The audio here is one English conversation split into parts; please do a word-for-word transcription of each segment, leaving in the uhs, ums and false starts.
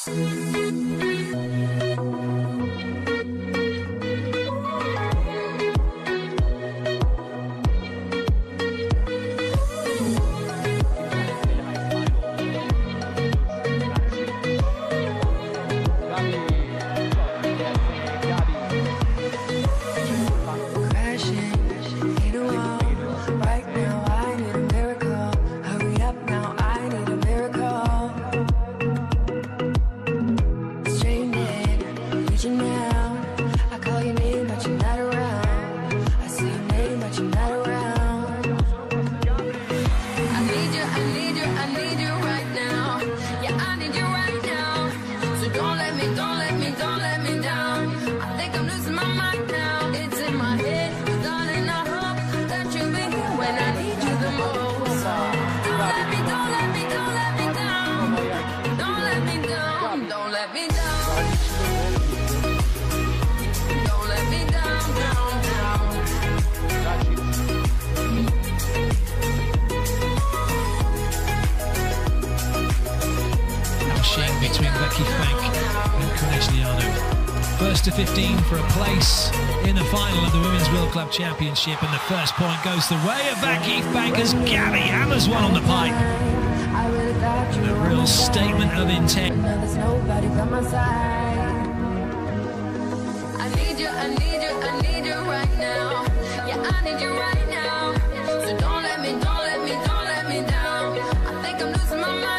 VakıfBank and Cristiano. First to fifteen for a place in the final of the Women's World Club Championship, and the first point goes the way of VakıfBank as Gabby hammers one on the pipe. A real statement of intent. I need you, I need you, I need you right now. Yeah, I need you right now. So don't let me, don't let me, don't let me down. I think I'm losing my mind.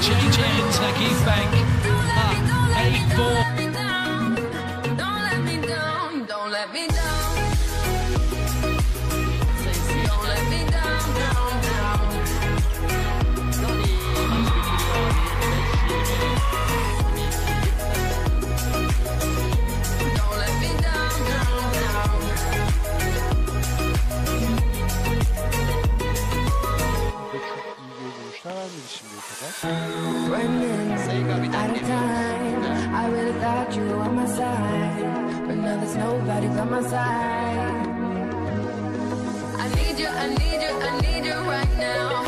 Change ends, VakıfBank up eight four. I really thought you were on my side, but now there's nobody on my side. I need you, I need you, I need you right now.